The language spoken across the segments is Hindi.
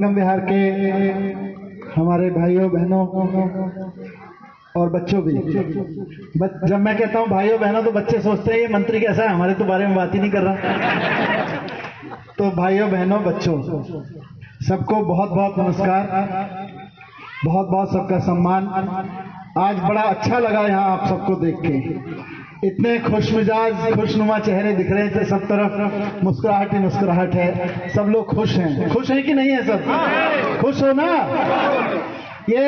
संगम विहार के हमारे भाइयों बहनों और बच्चों भी, जब मैं कहता हूं भाइयों बहनों तो बच्चे सोचते हैं ये मंत्री कैसा है, हमारे तो बारे में बात ही नहीं कर रहा। तो भाइयों बहनों बच्चों सबको बहुत बहुत नमस्कार, बहुत बहुत सबका सम्मान। आज बड़ा अच्छा लगा यहाँ आप सबको देख के, इतने खुश मिजाज खुशनुमा चेहरे दिख रहे थे, सब तरफ मुस्कुराहट ही मुस्कुराहट है, सब लोग खुश हैं। खुश हैं कि नहीं है सब? खुश हो ना। ये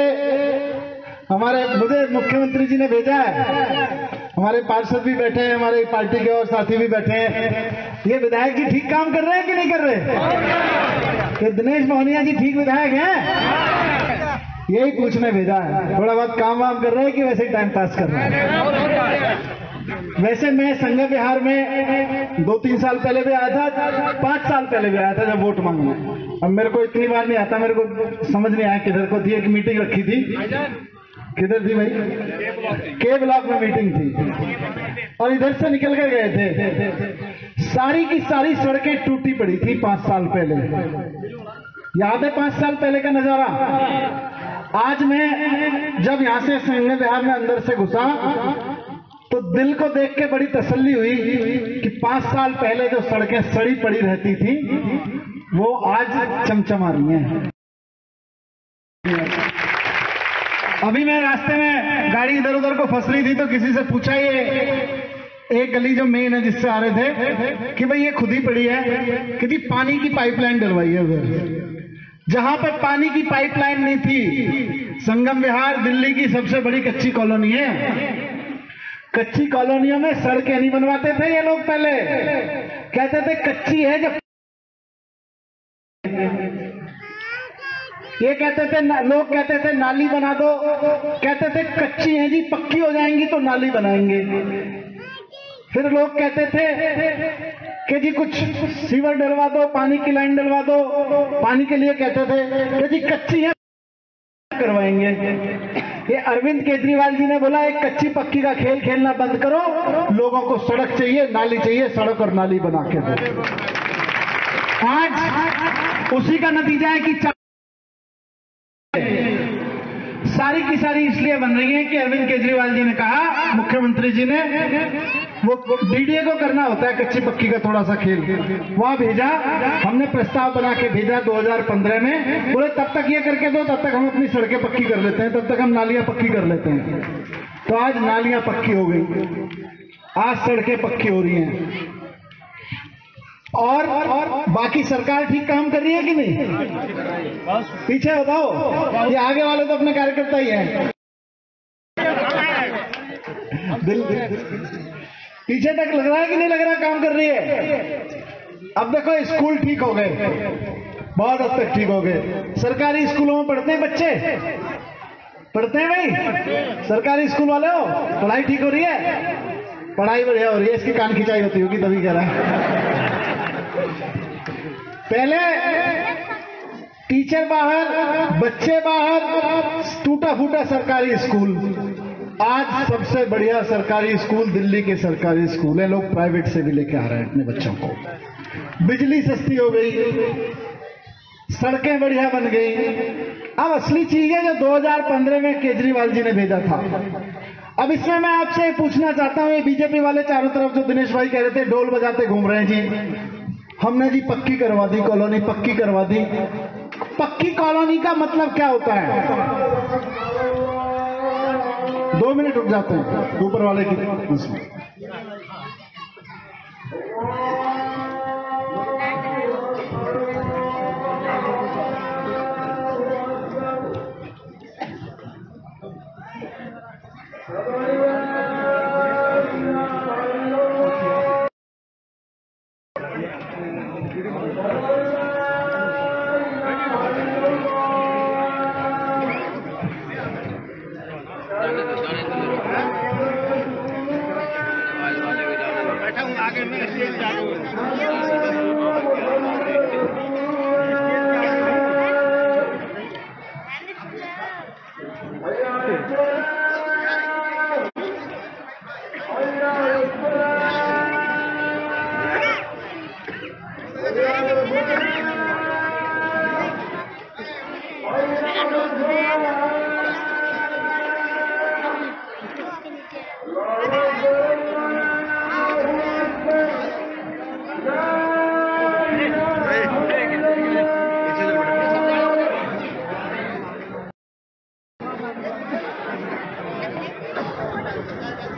हमारे मुझे मुख्यमंत्री जी ने भेजा है, हमारे पार्षद भी बैठे हैं, हमारे पार्टी के और साथी भी बैठे हैं। ये विधायक जी ठीक काम कर रहे हैं कि नहीं कर रहे? ये दिनेश मोहनिया जी ठीक विधायक हैं, यही पूछने भेजा है। थोड़ा बहुत काम वाम कर रहे हैं कि वैसे ही टाइम पास कर रहे हैं? वैसे मैं संगम विहार में 2-3 साल पहले भी आया था, 5 साल पहले भी आया था जब वोट मांगने। अब मेरे को इतनी बार नहीं आता, मेरे को समझ नहीं आया किधर को थी। एक मीटिंग रखी थी, किधर थी भाई? के ब्लॉक में मीटिंग थी और इधर से निकल कर गए थे। सारी की सारी सड़कें टूटी पड़ी थी 5 साल पहले। याद है 5 साल पहले का नजारा? आज मैं जब यहां से संगम विहार में अंदर से घुसा तो दिल को देख के बड़ी तसल्ली हुई कि 5 साल पहले जो सड़कें सड़ी पड़ी रहती थी वो आज चमचमा रही हैं। अभी मैं रास्ते में गाड़ी इधर उधर को फंस रही थी तो किसी से पूछा, ये एक गली जो मेन है जिससे आ रहे थे, कि भाई ये खुदी पड़ी है, कि पानी की पाइपलाइन डलवाई है उधर। जहां पर पानी की पाइपलाइन नहीं थी, संगम विहार दिल्ली की सबसे बड़ी कच्ची कॉलोनी है, कच्ची कॉलोनियों में सड़कें नहीं बनवाते थे ये लोग। पहले कहते थे कच्ची है, जब ये कहते थे लोग कहते थे नाली बना दो, कहते थे कच्ची है जी पक्की हो जाएंगी तो नाली बनाएंगे। फिर लोग कहते थे कि जी कुछ सीवर डलवा दो, पानी की लाइन डलवा दो, पानी के लिए कहते थे कि जी कच्ची है करवाएंगे। ये अरविंद केजरीवाल जी ने बोला एक कच्ची पक्की का खेल खेलना बंद करो, लोगों को सड़क चाहिए, नाली चाहिए, सड़क और नाली बना के दो। आज उसी का नतीजा है कि सारी की सारी इसलिए बन रही है कि अरविंद केजरीवाल जी ने कहा, मुख्यमंत्री जी ने, वो बीडीए को करना होता है कच्ची पक्की का थोड़ा सा खेल, वहां भेजा। हमने प्रस्ताव बना के भेजा 2015 में, बोले तब तक ये करके दो, तब तक हम अपनी सड़कें पक्की कर लेते हैं, तब तक हम नालियां पक्की कर लेते हैं। तो आज नालियां पक्की हो गई, आज सड़कें पक्की हो रही हैं। और बाकी सरकार ठीक काम कर रही है कि नहीं? पीछे बताओ, ये आगे वाले तो अपने कार्यकर्ता ही हैं। पीछे तक लग रहा है कि नहीं लग रहा काम कर रही है? अब देखो स्कूल ठीक हो गए, बहुत हद तक ठीक हो गए। सरकारी स्कूलों में पढ़ते हैं बच्चे, पढ़ते हैं भाई सरकारी स्कूल वाले हो? पढ़ाई ठीक हो रही है? पढ़ाई बढ़िया हो रही है, इसकी कान खिंचाई होती होगी तभी कह रहा है। पहले टीचर बाहर, बच्चे बाहर, टूटा फूटा सरकारी स्कूल। आज सबसे बढ़िया सरकारी स्कूल दिल्ली के सरकारी स्कूल है, लोग प्राइवेट से भी लेके आ रहे हैं अपने बच्चों को। बिजली सस्ती हो गई, सड़कें बढ़िया बन गई। अब असली चीज है जो 2015 में केजरीवाल जी ने भेजा था। अब इसमें मैं आपसे पूछना चाहता हूं, ये बीजेपी वाले चारों तरफ जो दिनेश भाई कह रहे थे ढोल बजाते घूम रहे हैं जी, हमने जी पक्की करवा दी कॉलोनी, पक्की करवा दी। पक्की कॉलोनी का मतलब क्या होता है? 2 मिनट रुक जाते हैं ऊपर वाले की उसमें।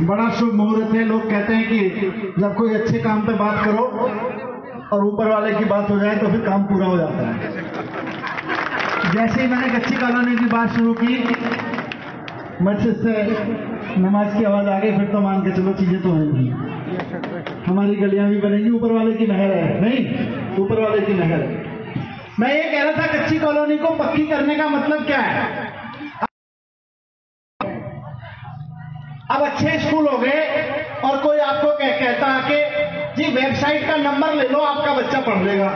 बड़ा शुभ मुहूर्त है। लोग कहते हैं कि जब कोई अच्छे काम पे बात करो और ऊपर वाले की बात हो जाए तो फिर काम पूरा हो जाता है। जैसे ही मैंने एक अच्छी कॉलोनी की बात शुरू की, मस्जिद से नमाज की आवाज़ आ गई, फिर तो मान के चलो चीज़ें तो होंगी, हमारी गलियां भी बनेंगी, ऊपर वाले की मेहर है। नहीं, ऊपर वाले की मेहर है। मैं ये कह रहा था कि अच्छी कॉलोनी को पक्की करने का मतलब क्या है। अब अच्छे स्कूल हो गए और कोई आपको कहता है कि जी वेबसाइट का नंबर ले लो, आपका बच्चा पढ़ लेगा।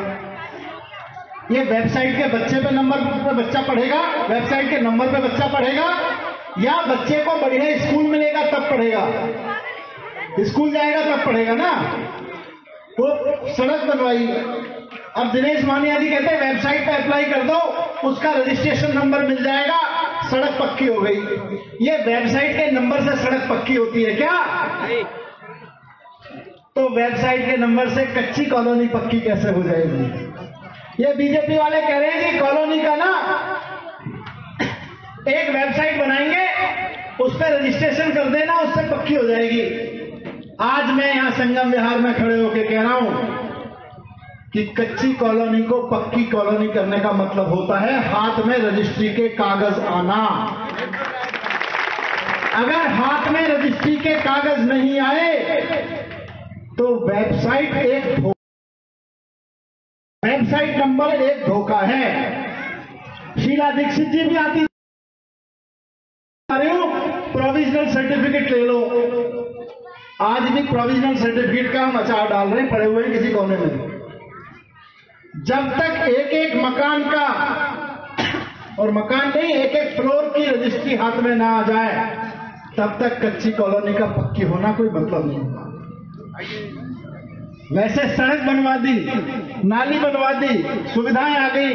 ये वेबसाइट के बच्चे पे नंबर पे बच्चा पढ़ेगा, वेबसाइट के नंबर पे बच्चा पढ़ेगा, या बच्चे को बढ़िया स्कूल मिलेगा तब पढ़ेगा, स्कूल जाएगा तब पढ़ेगा ना। तो सड़क बनवाई। अब दिनेश मोहनिया जी कहते हैं वेबसाइट पे अप्लाई कर दो, उसका रजिस्ट्रेशन नंबर मिल जाएगा, सड़क पक्की हो गई। ये वेबसाइट के नंबर से सड़क पक्की होती है क्या? तो वेबसाइट के नंबर से कच्ची कॉलोनी पक्की कैसे हो जाएगी? ये बीजेपी वाले कह रहे हैं कि कॉलोनी का ना एक वेबसाइट बनाएंगे, उस पर रजिस्ट्रेशन कर देना, उससे पक्की हो जाएगी। आज मैं यहां संगम विहार में खड़े होकर कह रहा हूं कि कच्ची कॉलोनी को पक्की कॉलोनी करने का मतलब होता है हाथ में रजिस्ट्री के कागज आना। अगर हाथ में रजिस्ट्री के कागज नहीं आए तो वेबसाइट एक वेबसाइट नंबर एक धोखा है। शीला दीक्षित जी भी आती, प्रोविजनल सर्टिफिकेट ले लो। आज भी प्रोविजनल सर्टिफिकेट का हम अचार डाल रहे हैं, पड़े हुए हैं किसी कोने में। जब तक एक एक मकान का, और मकान नहीं, एक एक फ्लोर की रजिस्ट्री हाथ में ना आ जाए, तब तक कच्ची कॉलोनी का पक्की होना कोई मतलब नहीं होगा। वैसे सड़क बनवा दी, नाली बनवा दी, सुविधाएं आ गई,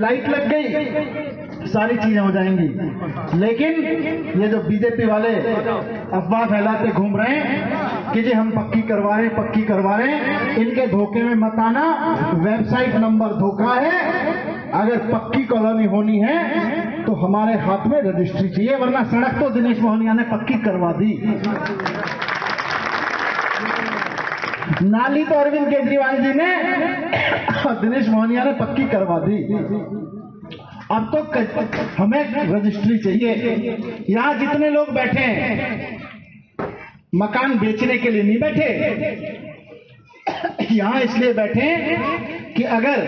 लाइट लग गई, सारी चीजें हो जाएंगी। लेकिन ये जो बीजेपी वाले अफवाह फैलाते घूम रहे हैं कि जी हम पक्की करवा रहे हैं, पक्की करवा रहे हैं, इनके धोखे में मत आना। वेबसाइट नंबर धोखा है। अगर पक्की कॉलोनी होनी है तो हमारे हाथ में रजिस्ट्री चाहिए, वरना सड़क तो दिनेश मोहनिया ने पक्की करवा दी। नाली तो अरविंद केजरीवाल जी ने, दिनेश मोहनिया ने पक्की करवा दी। अब तो हमें रजिस्ट्री चाहिए। यहां जितने लोग बैठे हैं मकान बेचने के लिए नहीं बैठे, यहां इसलिए बैठे हैं कि अगर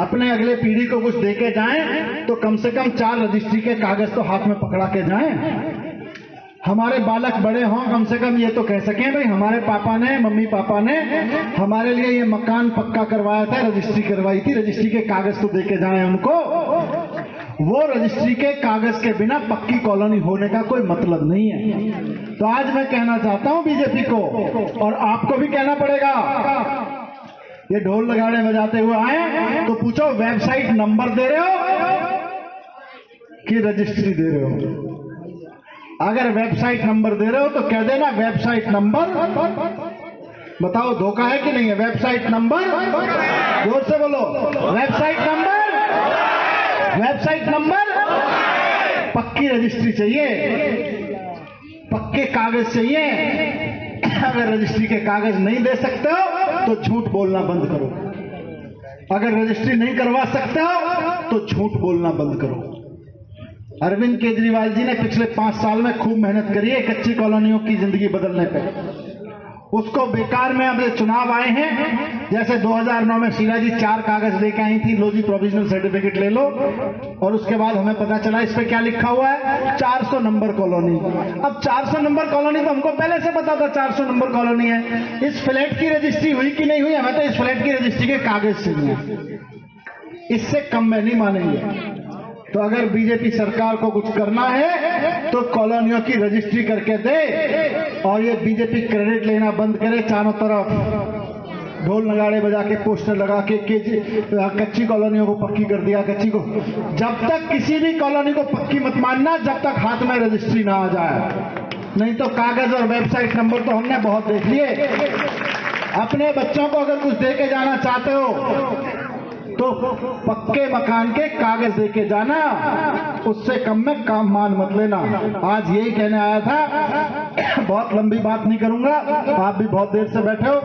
अपने अगले पीढ़ी को कुछ देके जाएं तो कम से कम 4 रजिस्ट्री के कागज तो हाथ में पकड़ा के जाएं। हमारे बालक बड़े हों, कम से कम ये तो कह सकें भाई हमारे पापा ने, मम्मी पापा ने हमारे लिए ये मकान पक्का करवाया था, रजिस्ट्री करवाई थी, रजिस्ट्री के कागज तो देके जाएं उनको। वो रजिस्ट्री के कागज के बिना पक्की कॉलोनी होने का कोई मतलब नहीं है। तो आज मैं कहना चाहता हूँ बीजेपी को, और आपको भी कहना पड़ेगा, ये ढोल लगाड़े बजाते हुए आए तो पूछो वेबसाइट नंबर दे रहे हो कि रजिस्ट्री दे रहे हो। अगर वेबसाइट नंबर दे रहे हो तो कह देना वेबसाइट नंबर, बताओ धोखा है कि नहीं है। वेबसाइट नंबर, जोर से बोलो, वेबसाइट नंबर, वेबसाइट नंबर। पक्की रजिस्ट्री चाहिए, पक्के कागज चाहिए। अगर रजिस्ट्री के कागज नहीं दे सकते हो तो झूठ बोलना बंद करो। अगर रजिस्ट्री नहीं करवा सकते हो तो झूठ बोलना बंद करो। अरविंद केजरीवाल जी ने पिछले 5 साल में खूब मेहनत करी है कच्ची कॉलोनियों की जिंदगी बदलने पर, उसको बेकार में। अब ये चुनाव आए हैं, जैसे 2009 में शीला जी 4 कागज लेके आई थी, लो जी प्रोविजनल सर्टिफिकेट ले लो, और उसके बाद हमें पता चला इस पर क्या लिखा हुआ है, 400 नंबर कॉलोनी। अब 400 नंबर कॉलोनी तो हमको पहले से पता था 400 नंबर कॉलोनी है। इस फ्लैट की रजिस्ट्री हुई कि नहीं हुई, हमें तो इस फ्लैट की रजिस्ट्री के कागज चाहिए, इससे कम में नहीं मानेंगे। तो अगर बीजेपी सरकार को कुछ करना है तो कॉलोनियों की रजिस्ट्री करके दे, और ये बीजेपी क्रेडिट लेना बंद करे। चारों तरफ ढोल नगाड़े बजा के, पोस्टर लगा के कच्ची कॉलोनियों को पक्की कर दिया, कच्ची को। जब तक किसी भी कॉलोनी को पक्की मत मानना जब तक हाथ में रजिस्ट्री ना आ जाए, नहीं तो कागज और वेबसाइट नंबर तो हमने बहुत देख लिए। अपने बच्चों को अगर कुछ दे के जाना चाहते हो तो पक्के मकान के कागज देके जाना, उससे कम में काम मान मत लेना। आज यही कहने आया था, बहुत लंबी बात नहीं करूंगा, आप भी बहुत देर से बैठे हो,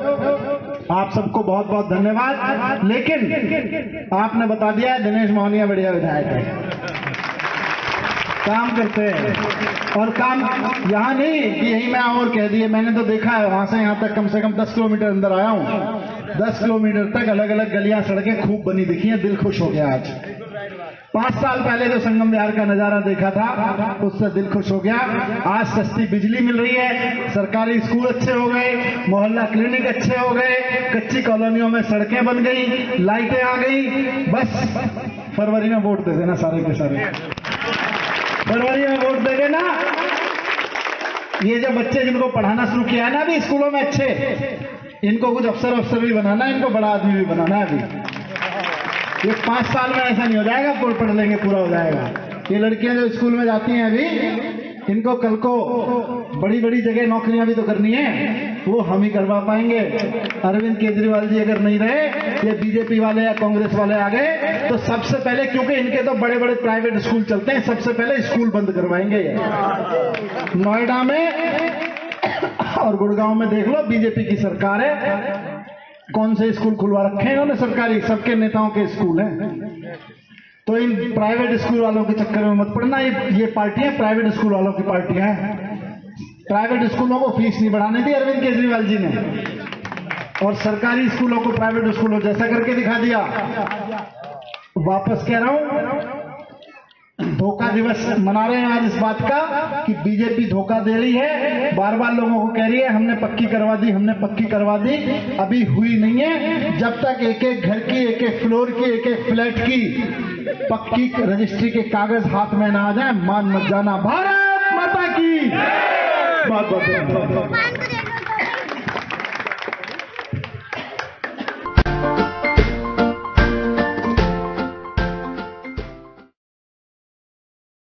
आप सबको बहुत बहुत धन्यवाद। लेकिन आपने बता दिया है दिनेश मोहनिया बढ़िया विधायक है, काम करते हैं, और काम यहाँ नहीं कि यही मैं और कह दिए, मैंने तो देखा है वहां से यहाँ तक कम से कम 10 किलोमीटर अंदर आया हूँ, 10 किलोमीटर तक अलग अलग गलियां सड़कें खूब बनी दिखी हैं, दिल खुश हो गया। आज 5 साल पहले जो संगम विहार का नजारा देखा था उससे दिल खुश हो गया। आज सस्ती बिजली मिल रही है, सरकारी स्कूल अच्छे हो गए, मोहल्ला क्लिनिक अच्छे हो गए, कच्ची कॉलोनियों में सड़कें बन गई, लाइटें आ गई। बस फरवरी में वोट दे देना सारे के सारे, फरवरी में वोट दे देना। ये जो बच्चे जिनको पढ़ाना शुरू किया है ना अभी स्कूलों में अच्छे, इनको कुछ अफसर अफसर भी बनाना, इनको बड़ा आदमी भी बनाना है अभी। ये 5 साल में ऐसा नहीं हो जाएगा, कोर्ट पढ़ लेंगे पूरा हो जाएगा। ये लड़कियां जो स्कूल में जाती हैं अभी, इनको कल को बड़ी बड़ी जगह नौकरियां भी तो करनी है, वो हम ही करवा पाएंगे। अरविंद केजरीवाल जी अगर नहीं रहे, या बीजेपी वाले या कांग्रेस वाले आ गए, तो सबसे पहले, क्योंकि इनके तो बड़े बड़े प्राइवेट स्कूल चलते हैं, सबसे पहले स्कूल बंद करवाएंगे। नोएडा में और गुड़गांव में देख लो, बीजेपी की सरकार है, कौन से स्कूल खुलवा रखे हैं इन्होंने सरकारी, सबके नेताओं के स्कूल हैं। तो इन प्राइवेट स्कूल वालों के चक्कर में मत पड़ना, ये पार्टियां प्राइवेट स्कूल वालों की पार्टियां हैं। प्राइवेट स्कूलों को फीस नहीं बढ़ाने दी अरविंद केजरीवाल जी ने, और सरकारी स्कूलों को प्राइवेट स्कूलों जैसा करके दिखा दिया। वापस कह रहा हूं, धोखा दिवस मना रहे हैं आज इस बात का कि बीजेपी धोखा दे रही है, बार बार लोगों को कह रही है हमने पक्की करवा दी, हमने पक्की करवा दी, अभी हुई नहीं है। जब तक एक एक घर की, एक एक फ्लोर की, एक एक फ्लैट की पक्की रजिस्ट्री के कागज हाथ में ना आ जाए, मान मत जाना। भारत माता की।